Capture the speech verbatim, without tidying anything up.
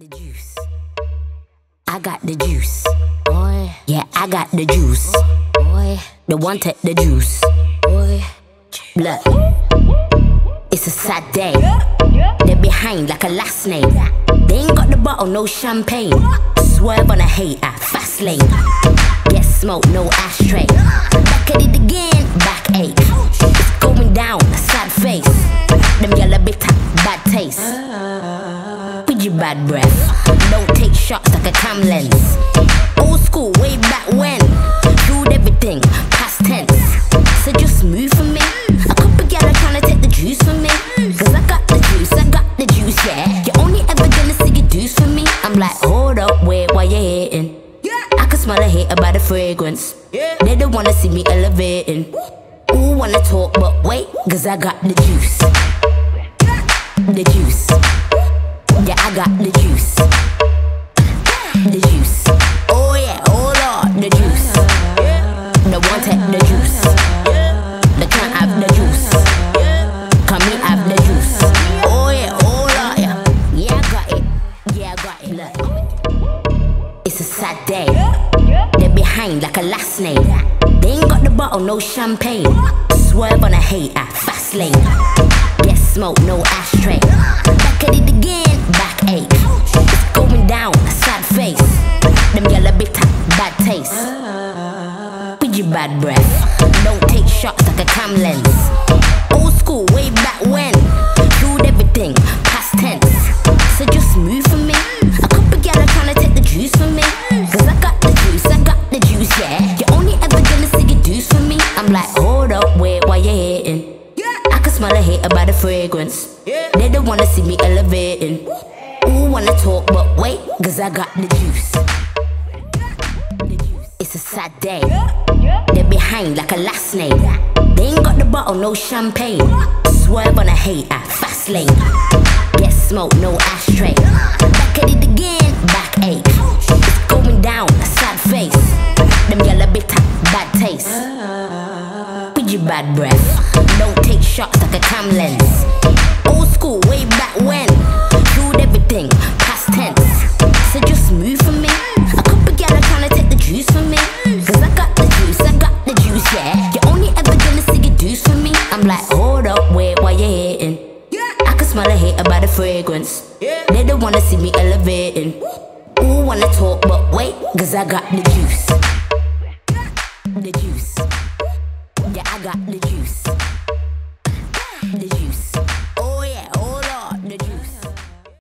The juice. I got the juice. Boy. Yeah, I got the juice. Boy. The one take the juice. Boy. Look, it's a sad day. They're behind like a last name. They ain't got the bottle, no champagne. Swerve on a hater, fast lane. Get smoked, no ashtray. Back at it again, backache. It's going down, a sad face. Them yellow bitter, bad taste. With your bad breath. Don't take shots like a cam lens. Old school, way back when. Dude, everything, past tense. So just move for me. A couple gyal tryna take the juice from me. Cause I got the juice, I got the juice, yeah. You're only ever gonna see your juice for me. I'm like, hold up, wait, why you hating? I can smell a hater by the fragrance. They don't wanna see me elevating. Ooh, wanna talk, but wait, cause I got the juice. The juice. Yeah, I got the juice. The juice. Oh yeah, hold on, the juice. The one take the juice. The can't have the juice. Come me have the juice. Oh yeah, hold on, yeah. Yeah, I got it. Yeah, I got it. Look. It's a sad day. They're behind like a last name. They ain't got the bottle, no champagne. Swerve on a hater, fast lane. Get smoked, no ashtray. Back at it again, backache. It's going down, a sad face. Them yellow bitter, bad taste. With your bad breath. Don't take shots like a cam lens. Old school, way back when. Dude, everything, past tense. So just move for me. A couple gyal tryna take the juice from me. Cause I got the juice, I got the juice, yeah. You're only ever gonna see your juice from me. I'm like, hold up, wait, why you hating? I can smell a hater by the fragrance. They don't wanna see me elevating. Ooh, wanna talk, but wait, cause I got the juice. It's a sad day. They're behind like a last name. They ain't got the bottle, no champagne. Swerve on a hater, fast lane. Get smoked, no ashtray. Back at it again, backache. It's going down, a sad face. Them yellow bitter, bad taste. With your bad breath. Don't take shots like a cam lens. Old school, way back when. Dude, everything, past tense. So just move for me. A couple gyal tryna take the juice from me. Cause I got the juice, I got the juice, yeah. You're only ever gonna see your juice from me. I'm like, hold up, wait, why you hating? I can smell a hater by the fragrance. They don't wanna see me elevating. Ooh, wanna talk, but wait, cause I got the juice.